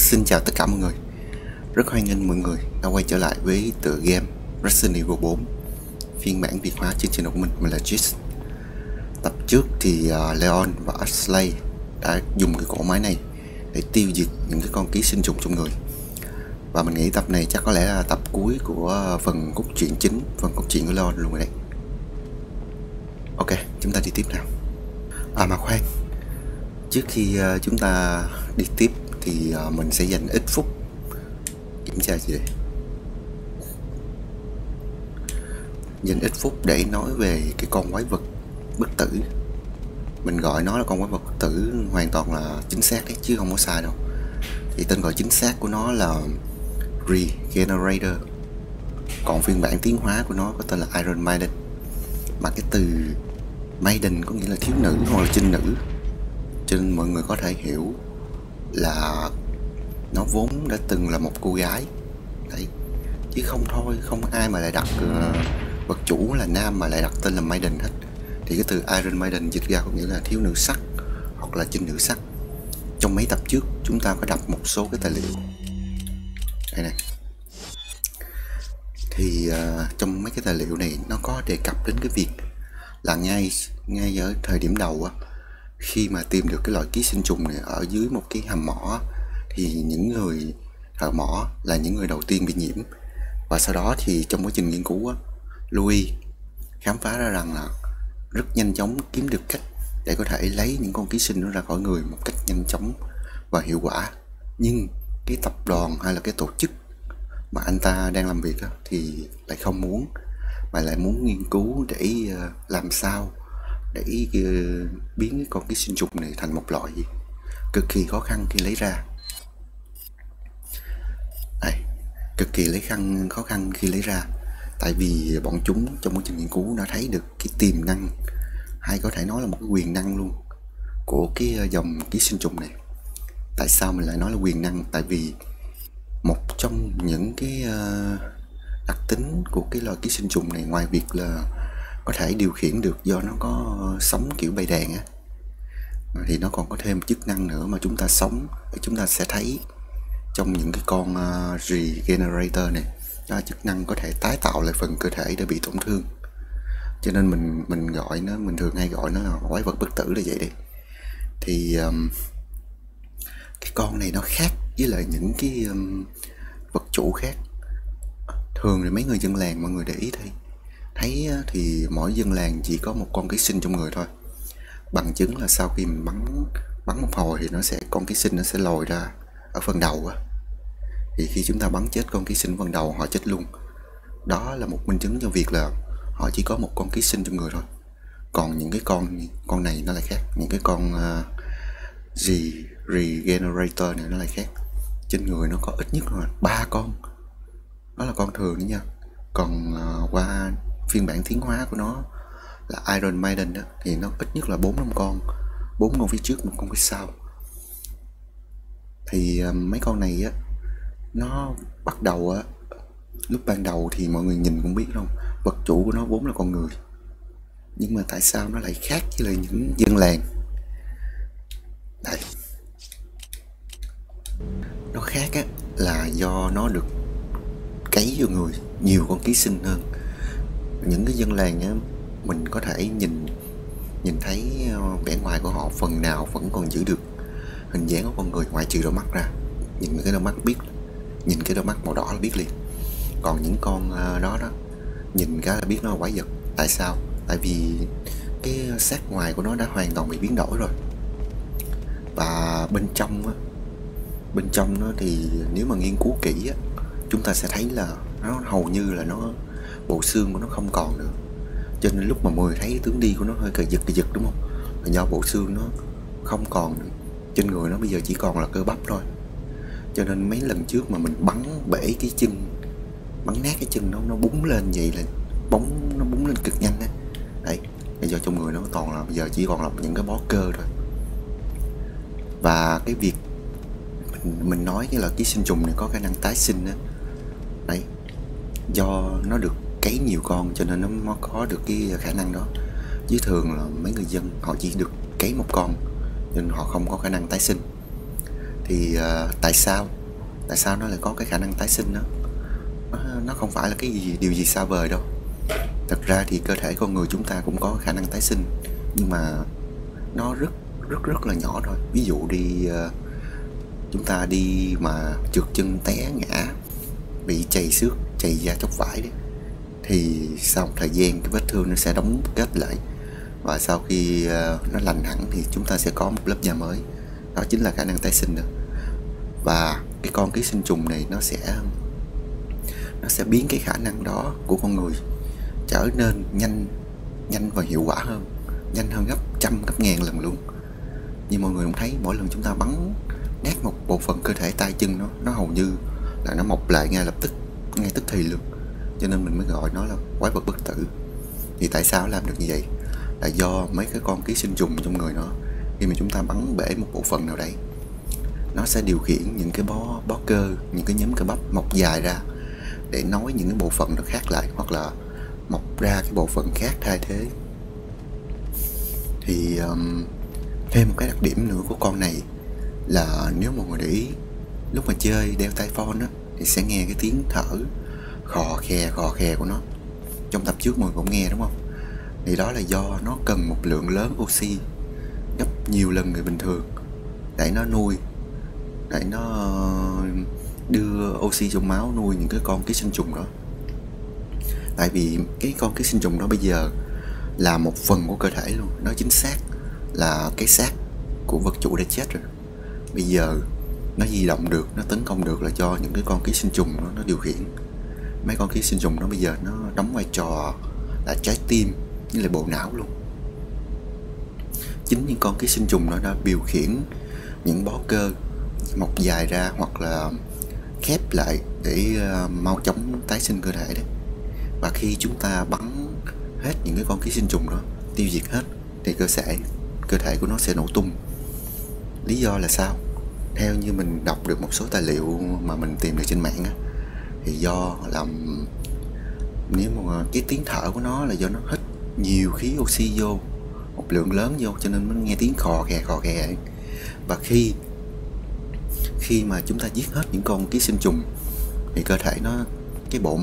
Xin chào tất cả mọi người. Rất hoan nghênh mọi người đã quay trở lại với tựa game Resident Evil 4 phiên bản Việt hóa trên channel của mình. Mình là Chris. Tập trước thì Leon và Ashley đã dùng cái cỗ máy này để tiêu diệt những cái con ký sinh trùng trong người. Và mình nghĩ tập này chắc có lẽ là tập cuối của phần cốt truyện chính, phần cốt truyện của Leon luôn rồi đấy. Ok, chúng ta đi tiếp nào. À mà khoan, trước khi chúng ta đi tiếp thì mình sẽ dành ít phút kiểm tra gì đây? Dành ít phút để nói về cái con quái vật bất tử. Mình gọi nó là con quái vật bất tử hoàn toàn là chính xác đấy, chứ không có sai đâu. Thì tên gọi chính xác của nó là Regenerator, còn phiên bản tiến hóa của nó có tên là Iron Maiden. Mà cái từ Maiden có nghĩa là thiếu nữ hoặc là trinh nữ, cho nên mọi người có thể hiểu là nó vốn đã từng là một cô gái đấy. Chứ không thôi, không ai mà lại đặt vật chủ là nam mà lại đặt tên là Maiden hết. Thì cái từ Iron Maiden dịch ra có nghĩa là thiếu nữ sắc hoặc là trinh nữ sắc. Trong mấy tập trước chúng ta có đọc một số cái tài liệu đây này. Thì trong mấy cái tài liệu này nó có đề cập đến cái việc là ngay ở thời điểm đầu á, khi mà tìm được cái loại ký sinh trùng này ở dưới một cái hầm mỏ, thì những người thợ mỏ là những người đầu tiên bị nhiễm. Và sau đó thì trong quá trình nghiên cứu á, Louis khám phá ra rằng là rất nhanh chóng kiếm được cách để có thể lấy những con ký sinh nó ra khỏi người một cách nhanh chóng và hiệu quả. Nhưng cái tập đoàn hay là cái tổ chức mà anh ta đang làm việc á, thì lại không muốn, mà lại muốn nghiên cứu để làm sao để biến cái con ký sinh trùng này thành một loại gì cực kỳ khó khăn khi lấy ra. Đây, cực kỳ khó khăn khi lấy ra, tại vì bọn chúng trong quá trình nghiên cứu đã thấy được cái tiềm năng, hay có thể nói là một cái quyền năng luôn của cái dòng ký sinh trùng này. Tại sao mình lại nói là quyền năng? Tại vì một trong những cái đặc tính của cái loài ký sinh trùng này, ngoài việc là có thể điều khiển được do nó có sống kiểu bầy đàn á, thì nó còn có thêm chức năng nữa mà chúng ta sống, chúng ta sẽ thấy trong những cái con Regenerator này, đó chức năng có thể tái tạo lại phần cơ thể đã bị tổn thương. Cho nên mình gọi nó, mình thường hay gọi nó là quái vật bất tử là vậy đi. Thì cái con này nó khác với lại những cái vật chủ khác. Thường thì mấy người dân làng, mọi người để ý thấy thì mỗi dân làng chỉ có một con ký sinh trong người thôi. Bằng chứng là sau khi mình bắn một hồi thì con ký sinh nó sẽ lồi ra ở phần đầu á. Thì khi chúng ta bắn chết con ký sinh phần đầu, họ chết luôn. Đó là một minh chứng cho việc là họ chỉ có một con ký sinh trong người thôi. Còn những cái con này nó lại khác, những cái con Regenerator này nó lại khác. Trên người nó có ít nhất là 3 con. Đó là con thường nữa nha. Còn qua phiên bản tiến hóa của nó là Iron Maiden đó, thì nó ít nhất là 4-5 con. 4 con phía trước, 1 con phía sau. Thì mấy con này á, nó bắt đầu á, lúc ban đầu thì mọi người nhìn cũng biết không, vật chủ của nó vốn là con người. Nhưng mà tại sao nó lại khác với lại những dân làng? Đây, nó khác á, là do nó được cấy vô người nhiều con ký sinh hơn. Những cái dân làng á, mình có thể nhìn thấy vẻ ngoài của họ phần nào vẫn còn giữ được hình dáng của con người, ngoại trừ đôi mắt ra. Nhìn cái đôi mắt biết, nhìn cái đôi mắt màu đỏ là biết liền. Còn những con đó nhìn cái là biết nó là quái vật. Tại sao? Tại vì cái xác ngoài của nó đã hoàn toàn bị biến đổi rồi. Và bên trong nó thì nếu mà nghiên cứu kỹ á, chúng ta sẽ thấy là nó hầu như là nó bộ xương của nó không còn nữa. Cho nên lúc mà mọi người thấy tướng đi của nó hơi cờ giật đúng không? Là do bộ xương nó không còn nữa. Trên người nó bây giờ chỉ còn là cơ bắp thôi. Cho nên mấy lần trước mà mình bắn bể cái chân, bắn nát cái chân nó búng lên vậy, là nó búng lên cực nhanh á. Đấy, bây giờ trong người nó toàn là, bây giờ chỉ còn là những cái bó cơ thôi. Và cái việc mình nói cái là ký sinh trùng này có khả năng tái sinh á, đấy, do nó được cấy nhiều con cho nên nó có được cái khả năng đó. Chứ thường là mấy người dân họ chỉ được cấy một con nên họ không có khả năng tái sinh. thì tại sao nó lại có cái khả năng tái sinh đó? Nó không phải là cái gì, điều gì xa vời đâu. Thật ra thì cơ thể con người chúng ta cũng có khả năng tái sinh, nhưng mà nó rất là nhỏ thôi. Ví dụ đi, chúng ta đi mà trượt chân té ngã, bị chày xước, chày da chóc vải đấy, thì sau một thời gian cái vết thương nó sẽ đóng kết lại, và sau khi nó lành hẳn thì chúng ta sẽ có một lớp da mới. Đó chính là khả năng tái sinh đó. Và cái con ký sinh trùng này nó sẽ biến cái khả năng đó của con người trở nên nhanh và hiệu quả hơn, nhanh hơn gấp trăm gấp ngàn lần luôn. Như mọi người cũng thấy, mỗi lần chúng ta bắn nát một bộ phận cơ thể tay chân nó hầu như là nó mọc lại ngay lập tức, ngay tức thì luôn, cho nên mình mới gọi nó là quái vật bất tử. Thì tại sao làm được như vậy? Là do mấy cái con ký sinh trùng trong người nó, khi mà chúng ta bắn bể một bộ phận nào đấy, nó sẽ điều khiển những cái bó cơ, những cái nhóm cơ bắp mọc dài ra để nối những cái bộ phận nó khác lại, hoặc là mọc ra cái bộ phận khác thay thế. Thì thêm một cái đặc điểm nữa của con này là nếu mọi người để ý, lúc mà chơi đeo tai phone á thì sẽ nghe cái tiếng thở khò khè của nó. Trong tập trước mọi người cũng nghe đúng không? Thì đó là do nó cần một lượng lớn oxy gấp nhiều lần người bình thường để nó nuôi, để nó đưa oxy trong máu nuôi những cái con ký sinh trùng đó. Tại vì cái con ký sinh trùng đó bây giờ là một phần của cơ thể luôn, nó chính xác là cái xác của vật chủ đã chết rồi. Bây giờ nó di động được, nó tấn công được là do những cái con ký sinh trùng nó điều khiển. Mấy con ký sinh trùng đó bây giờ nó đóng vai trò là trái tim với lại bộ não luôn. Chính những con ký sinh trùng nó đã điều khiển những bó cơ mọc dài ra hoặc là khép lại để mau chóng tái sinh cơ thể đấy. Và khi chúng ta bắn hết những cái con ký sinh trùng đó, tiêu diệt hết, thì cơ thể của nó sẽ nổ tung. Lý do là sao? Theo như mình đọc được một số tài liệu mà mình tìm được trên mạng á, thì do là nếu mà cái tiếng thở của nó là do nó hít nhiều khí oxy vô, một lượng lớn vô, cho nên mình nghe tiếng khò khè ấy. Và khi mà chúng ta giết hết những con ký sinh trùng thì cơ thể nó, cái bộ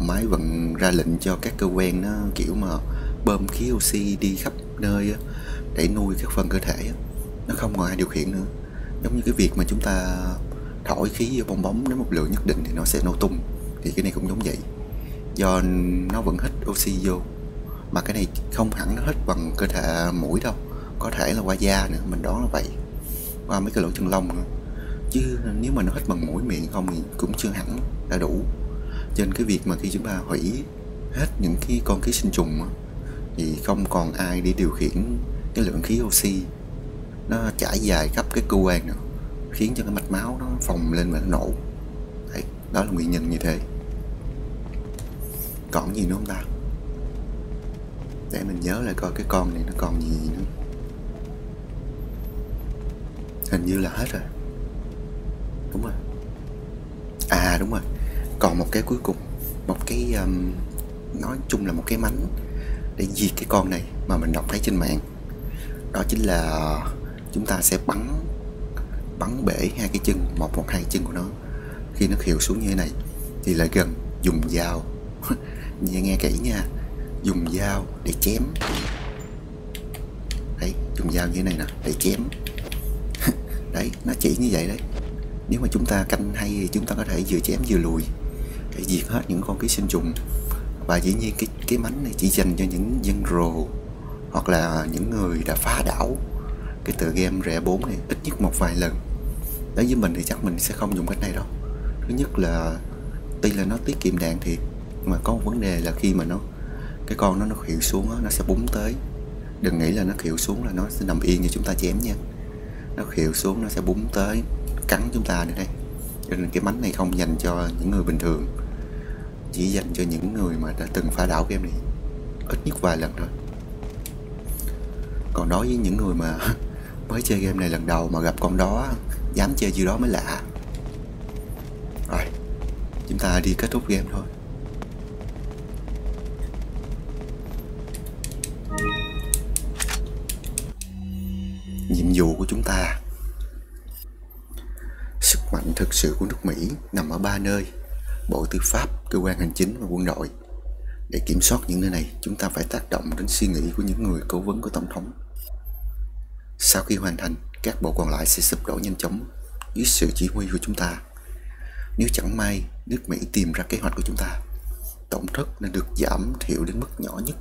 máy vận ra lệnh cho các cơ quan nó kiểu mà bơm khí oxy đi khắp nơi á, để nuôi các phần cơ thể á, nó không còn ai điều khiển nữa. Giống như cái việc mà chúng ta thổi khí vô bong bóng đến một lượng nhất định thì nó sẽ nổ tung, thì cái này cũng giống vậy. Do nó vẫn hít oxy vô, mà cái này không hẳn nó hít bằng cơ thể mũi đâu, có thể là qua da nữa, mình đoán là vậy, qua mấy cái lỗ chân lông nữa. Chứ nếu mà nó hít bằng mũi miệng không thì cũng chưa hẳn đã đủ. Trên cái việc mà khi chúng ta hủy hết những cái con ký sinh trùng thì không còn ai để điều khiển cái lượng khí oxy, nó trải dài khắp cái cơ quan nữa, khiến cho cái mạch máu nó phồng lên và nó nổ. Đấy, đó là nguyên nhân như thế. Còn gì nữa không ta? Để mình nhớ lại coi cái con này nó còn gì nữa. Hình như là hết rồi. Đúng rồi. À đúng rồi, còn một cái cuối cùng, một cái nói chung là một cái mánh để diệt cái con này mà mình đọc thấy trên mạng. Đó chính là chúng ta sẽ bắn bể hai cái chân, một hoặc hai chân của nó. Khi nó khều xuống như thế này thì lại gần, dùng dao nghe kỹ nha, dùng dao để chém. Đấy, dùng dao như thế này nè để chém. Đấy, nó chỉ như vậy đấy. Nếu mà chúng ta canh hay thì chúng ta có thể vừa chém vừa lùi để diệt hết những con ký sinh trùng. Và dĩ nhiên cái mánh này chỉ dành cho những dân rồ hoặc là những người đã phá đảo cái tựa game rẻ 4 này ít nhất một vài lần. Đối với mình thì chắc mình sẽ không dùng cách này đâu. Thứ nhất là tuy là nó tiết kiệm đạn thiệt, nhưng mà có một vấn đề là khi mà cái con nó khuỵu xuống đó, nó sẽ búng tới. Đừng nghĩ là nó khuỵu xuống là nó sẽ nằm yên như chúng ta chém nha. Nó khuỵu xuống nó sẽ búng tới cắn chúng ta nữa đây. Cho nên cái mánh này không dành cho những người bình thường, chỉ dành cho những người mà đã từng phá đảo game này ít nhất vài lần thôi. Còn đối với những người mà mới chơi game này lần đầu mà gặp con đó, dám chơi gì đó mới lạ. Rồi, chúng ta đi kết thúc game thôi. Nhiệm vụ của chúng ta Sức mạnh thực sự của nước Mỹ nằm ở ba nơi: Bộ Tư pháp, cơ quan hành chính và quân đội. Để kiểm soát những nơi này, chúng ta phải tác động đến suy nghĩ của những người cố vấn của Tổng thống. Sau khi hoàn thành, các bộ còn lại sẽ sụp đổ nhanh chóng dưới sự chỉ huy của chúng ta. Nếu chẳng may nước Mỹ tìm ra kế hoạch của chúng ta, tổn thất nên được giảm thiểu đến mức nhỏ nhất.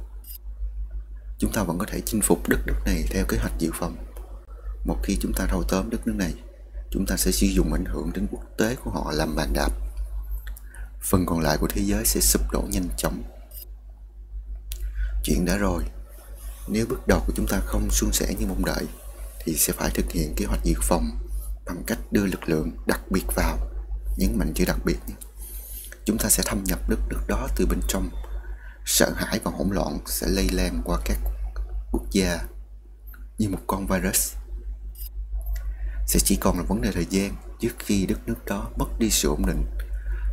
Chúng ta vẫn có thể chinh phục đất nước này theo kế hoạch dự phòng. Một khi chúng ta thâu tóm đất nước này, chúng ta sẽ sử dụng ảnh hưởng đến quốc tế của họ làm bàn đạp. Phần còn lại của thế giới sẽ sụp đổ nhanh chóng. Chuyện đã rồi, nếu bước đầu của chúng ta không suôn sẻ như mong đợi, thì sẽ phải thực hiện kế hoạch dự phòng bằng cách đưa lực lượng đặc biệt vào. Nhấn mạnh chữ đặc biệt. Chúng ta sẽ thâm nhập đất nước đó từ bên trong. Sợ hãi và hỗn loạn sẽ lây lan qua các quốc gia như một con virus. Sẽ chỉ còn là vấn đề thời gian trước khi đất nước đó mất đi sự ổn định.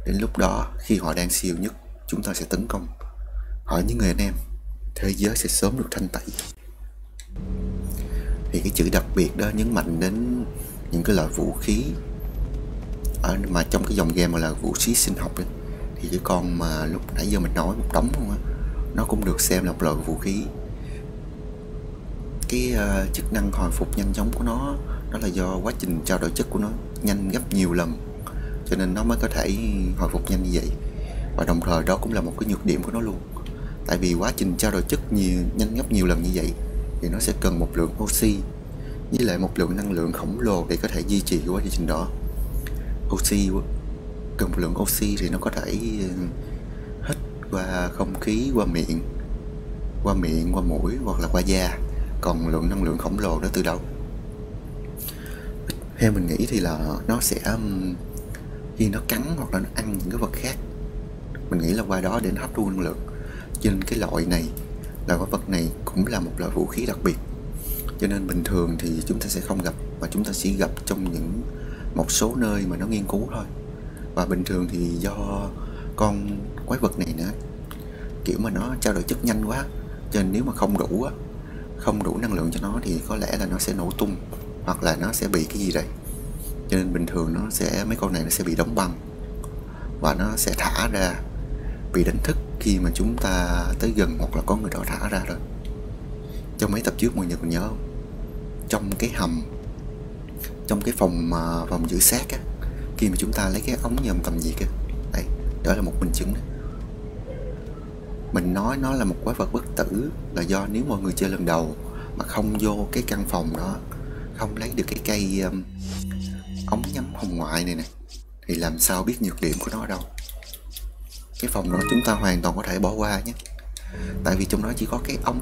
Đến lúc đó, khi họ đang siêu nhất, chúng ta sẽ tấn công. Hỏi những người anh em, thế giới sẽ sớm được thanh tẩy. Thì cái chữ đặc biệt đó nhấn mạnh đến những cái loại vũ khí mà trong cái dòng game mà là vũ khí sinh học ấy, thì cái con mà lúc nãy giờ mình nói một đống không á, nó cũng được xem là một loại vũ khí. Cái chức năng hồi phục nhanh chóng của nó, đó là do quá trình trao đổi chất của nó nhanh gấp nhiều lần, cho nên nó mới có thể hồi phục nhanh như vậy. Và đồng thời đó cũng là một cái nhược điểm của nó luôn. Tại vì quá trình trao đổi chất nhanh gấp nhiều lần như vậy, thì nó sẽ cần một lượng oxy với lại một lượng năng lượng khổng lồ để có thể duy trì quá trình đó. Oxy, cần một lượng oxy thì nó có thể hít qua không khí, qua mũi hoặc là qua da. Còn lượng năng lượng khổng lồ đó từ đâu? Theo mình nghĩ thì là nó sẽ khi nó cắn hoặc là nó ăn những cái vật khác, mình nghĩ là qua đó để nó hấp thu năng lượng. Cho nên cái loại này, loại quả vật này cũng là một loại vũ khí đặc biệt. Cho nên bình thường thì chúng ta sẽ không gặp, mà chúng ta chỉ gặp trong những một số nơi mà nó nghiên cứu thôi. Và bình thường thì do con quái vật này nữa, kiểu mà nó trao đổi chất nhanh quá, cho nên nếu mà không đủ năng lượng cho nó thì có lẽ là nó sẽ nổ tung, hoặc là nó sẽ bị cái gì đây. Cho nên bình thường nó sẽ, mấy con này nó sẽ bị đóng băng, và nó sẽ thả ra, bị đánh thức khi mà chúng ta tới gần hoặc là có người đó thả ra rồi. Trong mấy tập trước mọi người còn nhớ không? Trong cái hầm, trong cái phòng giữ xác á, khi mà chúng ta lấy cái ống nhòm tầm diệt á, đây, đó là một minh chứng. Mình nói nó là một quái vật bất tử là do nếu mọi người chơi lần đầu mà không vô cái căn phòng đó, không lấy được cái cây ống nhắm hồng ngoại này nè, thì làm sao biết nhược điểm của nó ở đâu. Cái phòng đó chúng ta hoàn toàn có thể bỏ qua nhé, tại vì trong đó chỉ có cái ống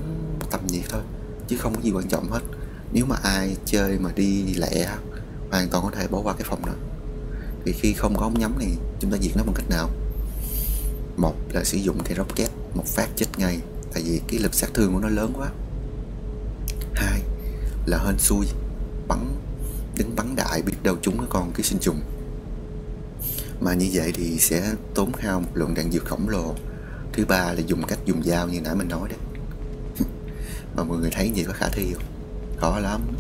tầm nhiệt thôi, chứ không có gì quan trọng hết. Nếu mà ai chơi mà đi lẹ, hoàn toàn có thể bỏ qua cái phòng đó. Vì khi không có ống nhắm này, chúng ta diệt nó bằng cách nào? Một là sử dụng cái rocket, một phát chết ngay, tại vì cái lực sát thương của nó lớn quá. Hai là hên xui, bắn đại, biết đâu chúng nó còn ký sinh trùng. Mà như vậy thì sẽ tốn hao một lượng đạn dược khổng lồ. Thứ ba là dùng dao như nãy mình nói đấy. Mà mọi người thấy gì có khả thi không? Khó lắm.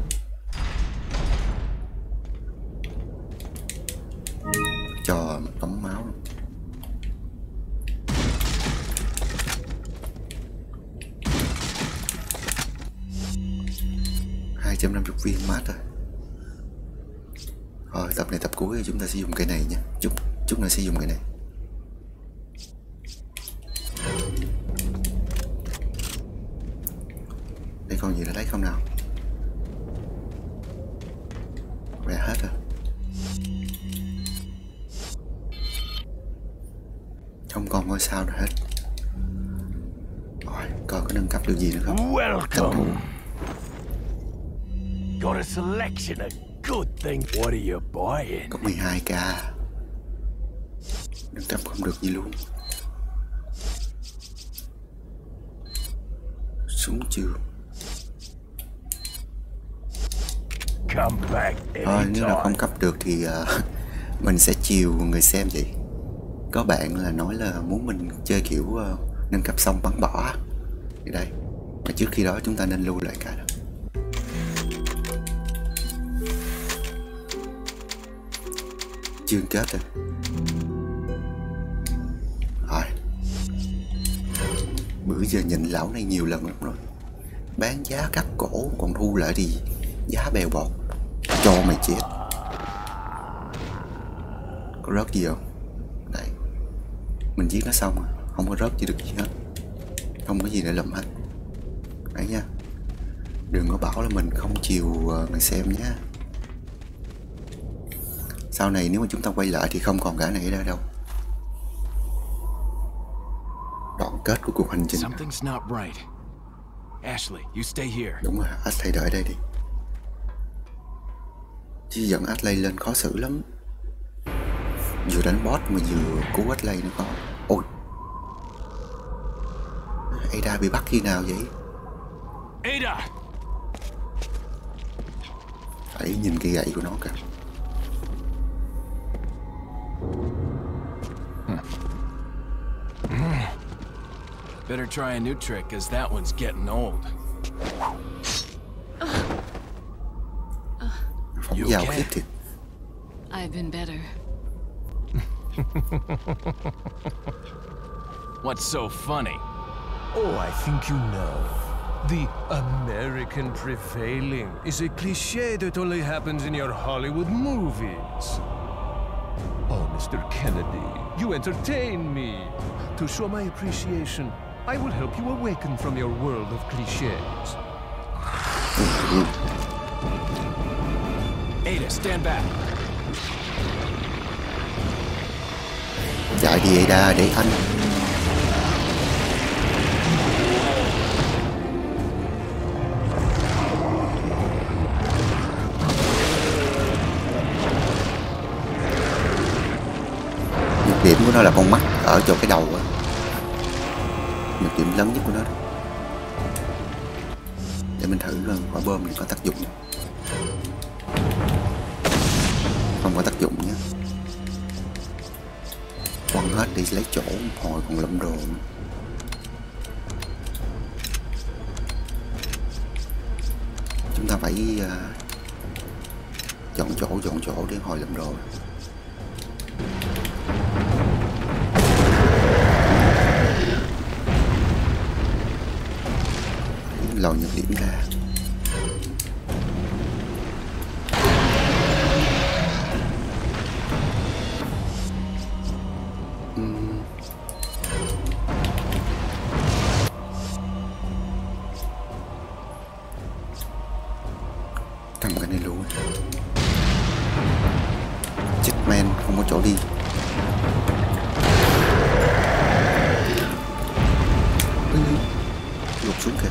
Cho một tấm máu. $250 mát rồi. Rồi tập này tập cuối thì chúng ta sẽ dùng cái này nha. Chút nữa sẽ dùng cái này. Đây còn gì để lấy không nào? Về hết rồi. Không còn ngôi sao nào hết. Rồi, coi có nâng cấp được gì nữa không? Welcome. Got a selection of good things. What are you buying? Có 12k. Nâng cấp không được gì luôn. Súng trường. Thôi nếu là không cấp được thì mình sẽ chiều người xem vậy. Có bạn là nói là muốn mình chơi kiểu nâng cấp xong bắn bỏ thì đây. Mà trước khi đó chúng ta nên lưu lại cái đó. chương kết rồi. Rồi. Bữa giờ nhìn lão này nhiều lần rồi. Bán giá cắt cổ còn thu lại thì giá bèo bọt. Cho mày chết. Có rớt gì không? Đây. Mình giết nó xong rồi. Không có rớt gì được gì hết. Không có gì để lầm hết. Đấy nha. Đừng có bảo là mình không chiều người xem nhá. Sau này nếu mà chúng ta quay lại thì không còn gã này ra đâu. Đoạn kết của cuộc hành trình. Ashley, you stay here. Đúng rồi, Ashley đợi đây đi. Chứ dẫn Ashley lên khó xử lắm. Vừa đánh boss mà vừa cứu Ashley nữa con. Ôi, Ada bị bắt khi nào vậy? Ada. Phải nhìn cái gậy của nó kìa. Better try a new trick, cause that one's getting old. You okay? I've been better. What's so funny? Oh, I think you know. The American prevailing is a cliché that only happens in your Hollywood movies. Oh, Mr. Kennedy, you entertain me. To show my appreciation, I will help you awaken from your world of clichés. Ada, stand back. Đợi đi Ada, để anh. Nhược điểm của nó là con mắt ở chỗ cái đầu á. Nhược điểm lớn nhất của nó. Để mình thử lần quả bom này có tác dụng. Không có tác dụng nhé. Quăng hết đi lấy chỗ hồi còn lụm đồ. Chúng ta phải chọn chỗ để hồi lụm đồ. Lò nhược điểm ra. Cầm cái này luôn. Chết men, không có chỗ đi. Lột xuống kìa.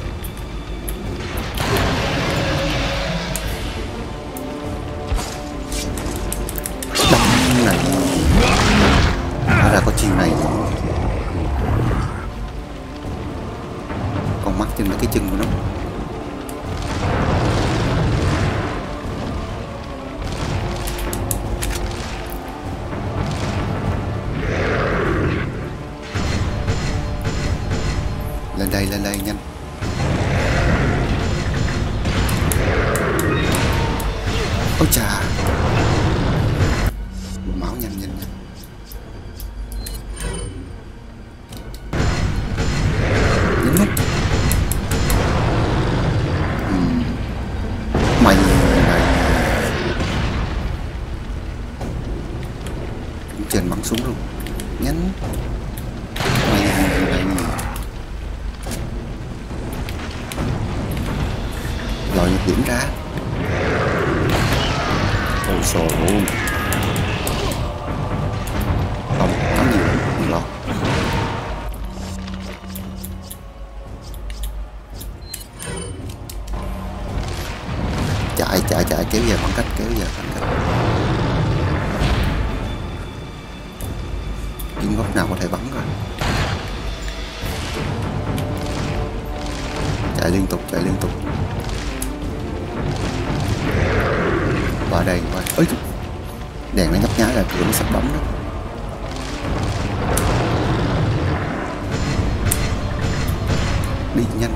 Chạy kéo về khoảng cách, kiếm góc nào có thể bắn rồi. Chạy liên tục qua đây ấy, đèn nó nhấp nháy là cửa nó sắp đóng đó. Đi nhanh.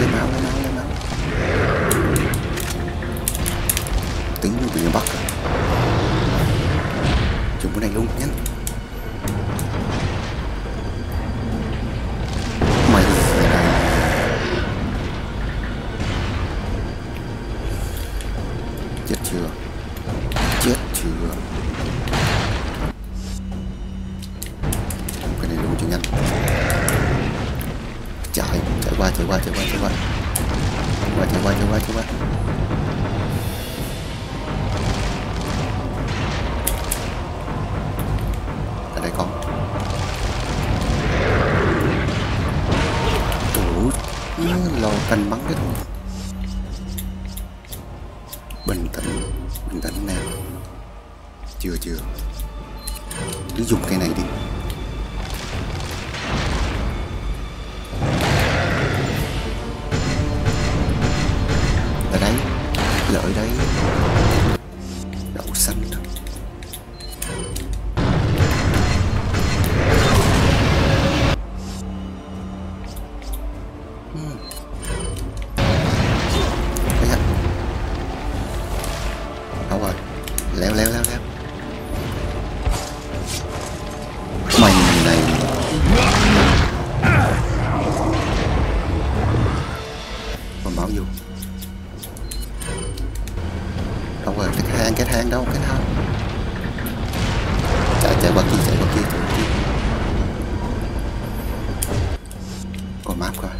Để máu Chạy qua. Ở đây con. Ủa, lò canh bắn cái thôi. Bình tĩnh nào. Chưa. Cứ dùng cái này đi. Lợi đấy. Đậu xanh đó. Đâu rồi. Leo. Mày này. Còn bảo vô. Đâu rồi, cái thang đâu, cái thang. Chạy qua kia. Coi map coi.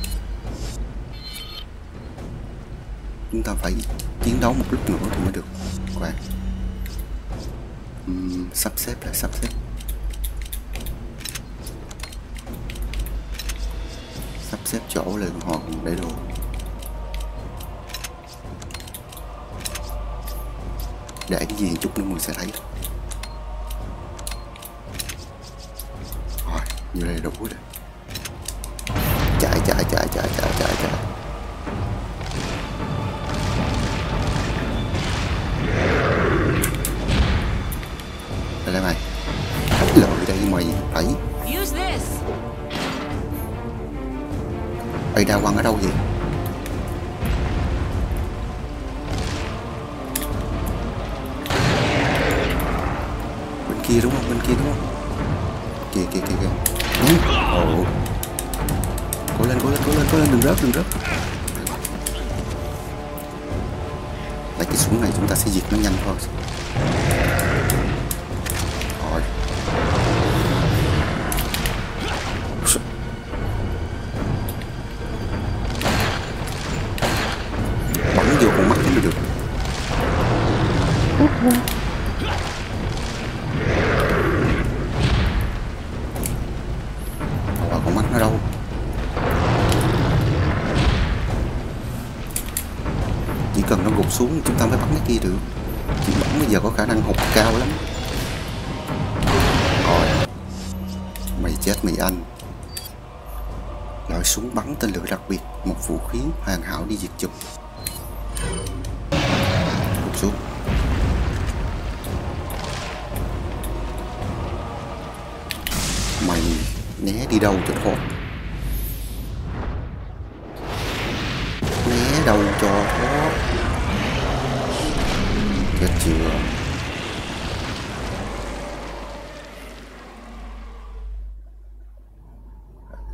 Chúng ta phải chiến đấu một lúc nữa thì mới được. Khoan. Sắp xếp. Sắp xếp chỗ lên hòn để đồ. Để cái gì chút nữa mình sẽ thấy thôi. Rồi, như này đủ rồi. Chạy. Đây này mày. Lội đây mày, phải. Ada quăng ở đâu vậy? Bên kia đúng không? Kìa. Ồ. Cố lên, đừng rớt. Lấy cái súng này chúng ta sẽ diệt nó nhanh thôi. Rồi. Bắn vô con mắt mới được. Cần nó gục xuống chúng ta mới bắt nó kia được. Chuyện bắn bây giờ có khả năng hụt cao lắm. Rồi. Mày chết mày anh. Loại súng bắn tên lửa đặc biệt, một vũ khí hoàn hảo đi diệt chủng. Gục xuống. Mày né đi đâu cho thôi. Né đâu cho thoát. Chết chưa.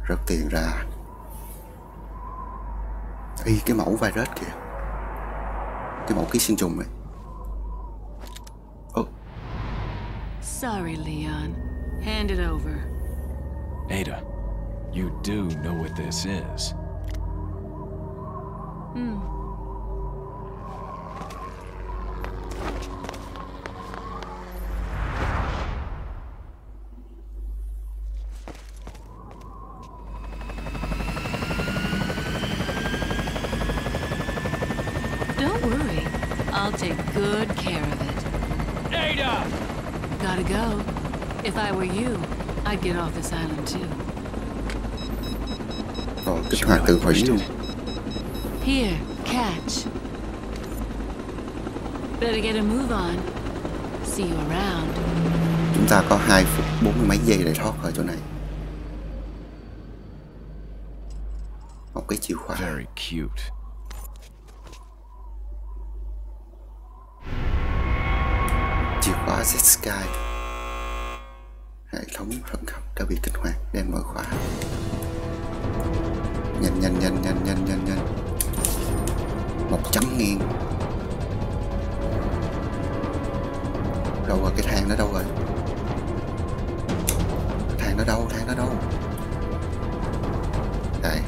Rớt tiền ra. Ý cái mẫu virus kìa. Cái mẫu ký sinh trùng này. Oh. Sorry Leon, hand it over. Ada, you do know what this is. Don't worry, I'll take good care of it. Ada! Gotta go. If I were you, I'd get off this island too. Rồi, kích hoạt từ hủy luôn. Here, catch. Better get a move on. See you around. Chúng ta có 2 phút 40 mấy giây để thoát khỏi chỗ này. Một cái chìa khóa. Very cute. Chìa khóa Z Sky. Hệ thống khẩn cấp đã bị kích hoạt, đem mở khóa. Nhanh. 100.000. Đâu rồi, cái thang đó đâu rồi? Thang đó đâu? Đây.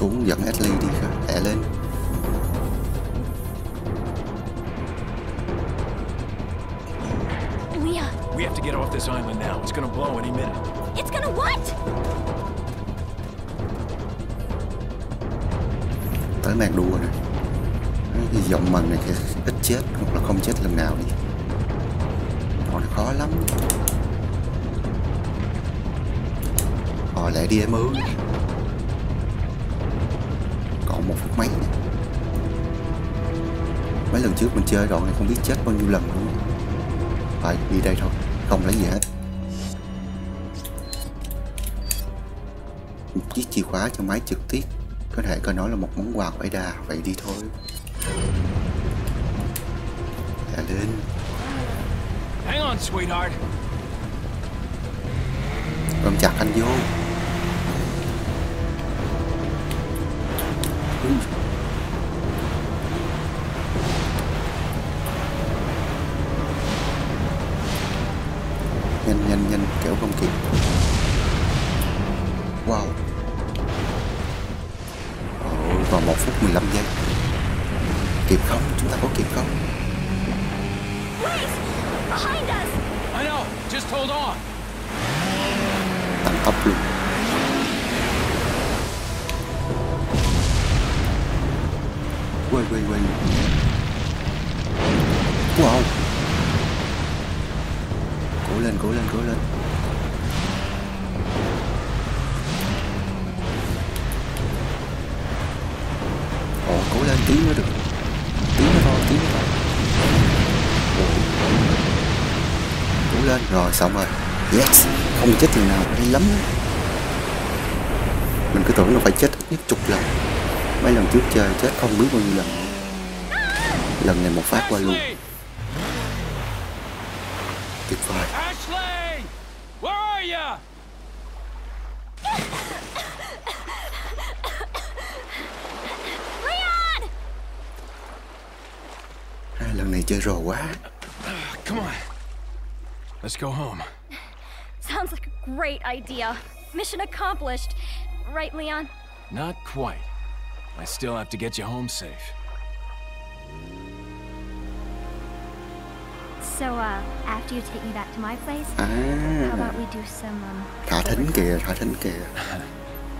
xuống dẫn Ashley đi khỏe lên. We have to get off this island now. It's gonna blow any minute. It's gonna what? Tới màn đua này. Cái giọng mình này ít chết hoặc là không chết lần nào đi. Còn khó lắm. Rồi lại đi em ơi. Còn một phút mấy. Mấy lần trước mình chơi đoạn này không biết chết bao nhiêu lần luôn. Phải đi đây thôi, không lấy gì hết. Một chiếc chìa khóa cho máy trực tiếp, có thể coi nó là một món quà của Ada. Vậy đi thôi. Đã lên. Hang on, sweetheart. Ôm chặt anh vô. Nhanh kéo không kịp. Wow. Ôi, vào 1 phút 15 giây. Kịp không? Chúng ta có kịp không? Tăng tốc luôn. Quay. Wow. Cố lên. Ồ, cố lên tí mới được. Tí nữa thôi. Cố lên, rồi xong rồi. Yes, không chết lần nào, hay lắm. Mình cứ tưởng là phải chết ít nhất 10 lần. Mấy lần trước chơi chết không biết bao nhiêu lần. Lần này một phát qua luôn. Tuyệt vời. Ashley, where are you? Leon! Hai lần này chơi rồ quá. Come on. Let's go home. Sounds like a great idea. Mission accomplished. Right, Leon? Not quite. I still have to get you home safe. So after you take me back to my place, how about we do some thả thính kìa.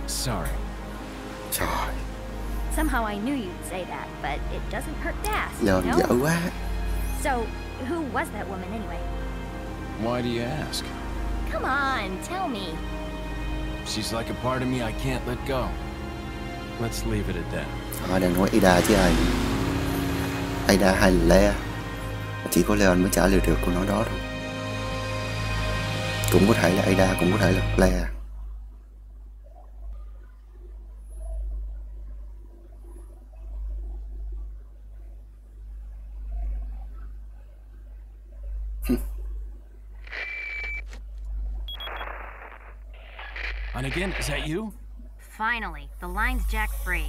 Sorry. Somehow I knew you'd say that, but it doesn't hurt to ask. Dở quá. So who was that woman anyway? Why do you ask? Come on, tell me. She's like a part of me I can't let go. Let's leave it at that. Đừng nói Ada chứ ai. Ada hay Lea. Chỉ có Leon mới trả lời được câu nói đó thôi. Cũng có thể là Ada, cũng có thể là Lea. Hunnigan, is that you? Finally, the line's jack free.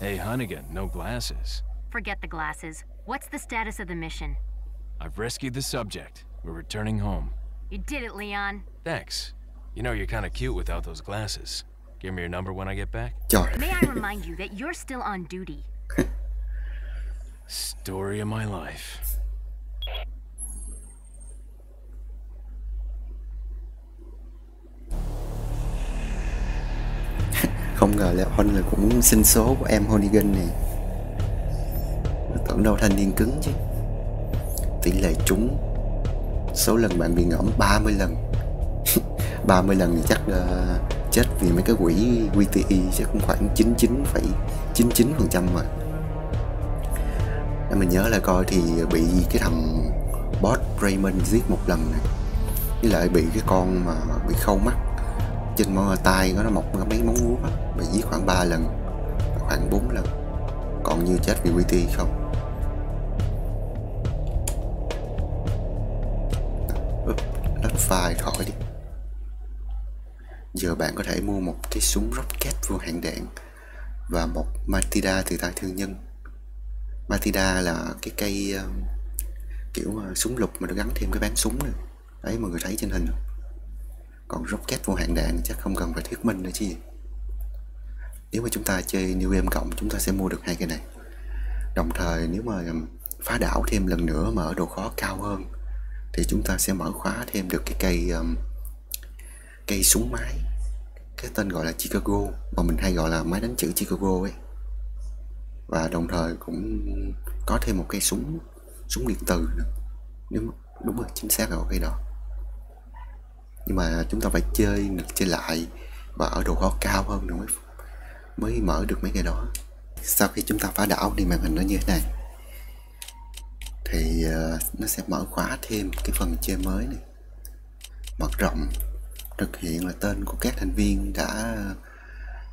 Hey Hunnigan, no glasses. Forget the glasses. What's the status of the mission? I've rescued the subject. We're returning home. You did it, Leon. Thanks. You know you're kind of cute without those glasses. Give me your number when I get back. May I remind you that you're still on duty. Story of my life. Không ngờ là Hunnigan cũng xin số của em Hunnigan này. Tưởng đâu thanh niên cứng chứ. Tỷ lệ trúng số lần bạn bị ngẫm 30 lần. 30 lần thì chắc chết vì mấy cái quỷ QTE sẽ cũng khoảng 99,99% mà. Nên mình nhớ là coi thì bị cái thằng boss Raymond giết một lần này. Với lại bị cái con mà bị khâu mắt trên móng tay nó mọc mấy móng vuốt á, bị giết khoảng 3 lần, khoảng 4 lần. Còn nhiều chết vì QTE không. Phải khỏi đi. Giờ bạn có thể mua một cái súng rocket vô hạn đạn và một Matilda từ tay thương nhân. Matilda là cái cây kiểu súng lục mà nó gắn thêm cái bán súng này. Đấy, mọi người thấy trên hình. Còn rocket vô hạn đạn chắc không cần phải thuyết minh nữa chứ gì. Nếu mà chúng ta chơi New Game cộng chúng ta sẽ mua được hai cái này. Đồng thời nếu mà phá đảo thêm lần nữa mà ở độ khó cao hơn thì chúng ta sẽ mở khóa thêm được cái cây súng máy, cái tên gọi là Chicago mà mình hay gọi là máy đánh chữ Chicago ấy. Và đồng thời cũng có thêm một cây súng điện từ nữa. Nếu đúng rồi, chính xác là cái đó. Nhưng mà chúng ta phải chơi lại và ở độ khó cao hơn nữa mới mở được mấy cái đó. Sau khi chúng ta phá đảo thì màn hình nó như thế này, thì nó sẽ mở khóa thêm cái phần chơi mới này, mở rộng, thực hiện là tên của các thành viên đã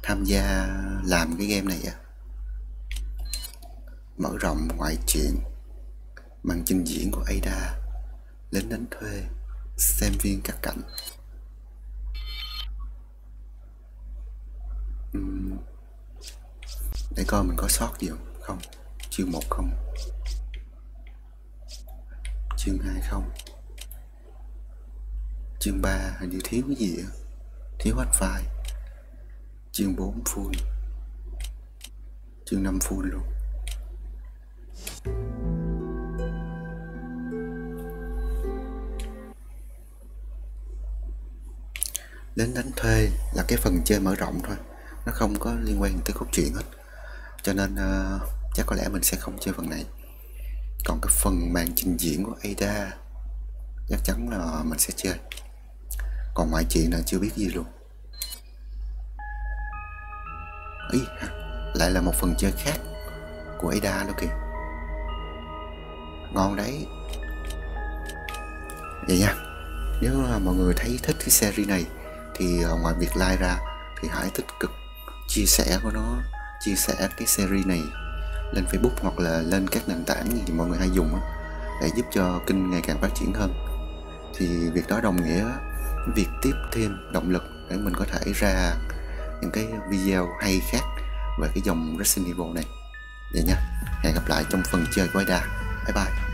tham gia làm cái game này vậy. Mở rộng, ngoại truyện, màn trình diễn của Ada, lính đánh thuê, xem viên các cảnh. Để coi mình có sót gì không. Chương 1 không, chương 2 không, chương 3 hình như thiếu cái gì vậy? Thiếu hết file. Chương 4 full, chương 5 full luôn. Đến đánh thuê là cái phần chơi mở rộng thôi, nó không có liên quan tới cốt truyện hết, cho nên chắc có lẽ mình sẽ không chơi phần này. Còn cái phần màn trình diễn của Ada chắc chắn là mình sẽ chơi. Còn ngoại truyện là chưa biết gì luôn. Ý, lại là một phần chơi khác của Ada đó kìa. Ngon đấy. Vậy nha, nếu mọi người thấy thích cái series này thì ngoài việc like ra thì hãy tích cực chia sẻ của nó, chia sẻ cái series này lên Facebook hoặc là lên các nền tảng gì mọi người hay dùng để giúp cho kênh ngày càng phát triển hơn. Thì việc đó đồng nghĩa việc tiếp thêm động lực để mình có thể ra những cái video hay khác về cái dòng Resident Evil này. Vậy nha, hẹn gặp lại trong phần chơi của Ada. Bye bye.